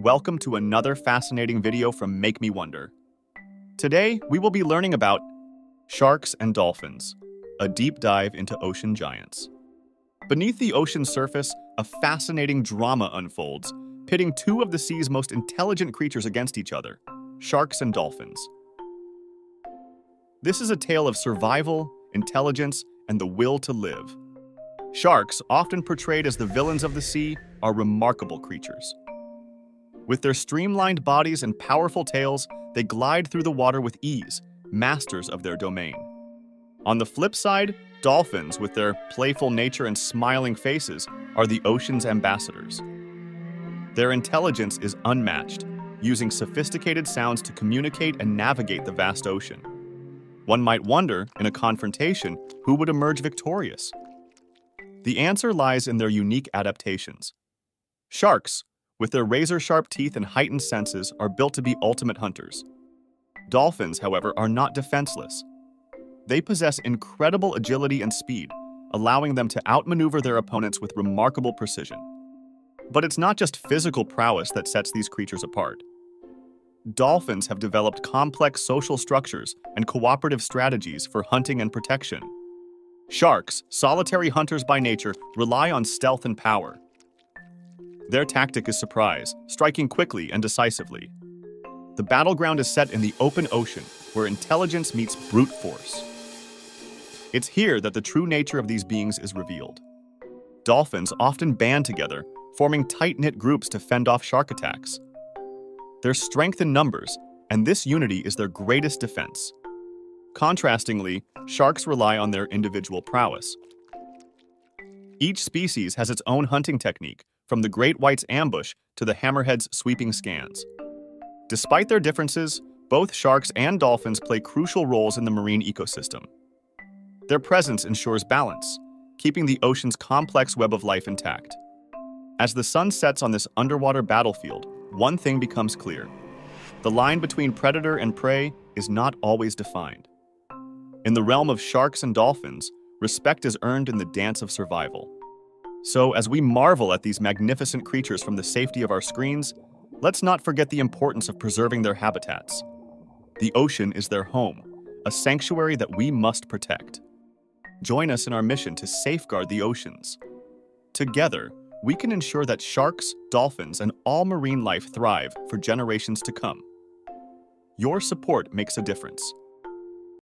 Welcome to another fascinating video from Make Me Wonder. Today, we will be learning about sharks and dolphins, a deep dive into ocean giants. Beneath the ocean surface, a fascinating drama unfolds, pitting two of the sea's most intelligent creatures against each other, sharks and dolphins. This is a tale of survival, intelligence, and the will to live. Sharks, often portrayed as the villains of the sea, are remarkable creatures. With their streamlined bodies and powerful tails, they glide through the water with ease, masters of their domain. On the flip side, dolphins, with their playful nature and smiling faces, are the ocean's ambassadors. Their intelligence is unmatched, using sophisticated sounds to communicate and navigate the vast ocean. One might wonder, in a confrontation, who would emerge victorious? The answer lies in their unique adaptations. Sharks, with their razor-sharp teeth and heightened senses, are built to be ultimate hunters. Dolphins, however, are not defenseless. They possess incredible agility and speed, allowing them to outmaneuver their opponents with remarkable precision. But it's not just physical prowess that sets these creatures apart. Dolphins have developed complex social structures and cooperative strategies for hunting and protection. Sharks, solitary hunters by nature, rely on stealth and power. Their tactic is surprise, striking quickly and decisively. The battleground is set in the open ocean, where intelligence meets brute force. It's here that the true nature of these beings is revealed. Dolphins often band together, forming tight-knit groups to fend off shark attacks. Their strength in numbers, and this unity is their greatest defense. Contrastingly, sharks rely on their individual prowess. Each species has its own hunting technique, from the great white's ambush to the hammerhead's sweeping scans. Despite their differences, both sharks and dolphins play crucial roles in the marine ecosystem. Their presence ensures balance, keeping the ocean's complex web of life intact. As the sun sets on this underwater battlefield, one thing becomes clear. The line between predator and prey is not always defined. In the realm of sharks and dolphins, respect is earned in the dance of survival. So, as we marvel at these magnificent creatures from the safety of our screens, let's not forget the importance of preserving their habitats. The ocean is their home, a sanctuary that we must protect. Join us in our mission to safeguard the oceans. Together, we can ensure that sharks, dolphins, and all marine life thrive for generations to come. Your support makes a difference.